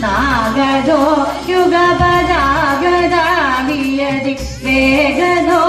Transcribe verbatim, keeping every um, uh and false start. Nagado, Yuga Bada, Gada, Via Dix, Vegano.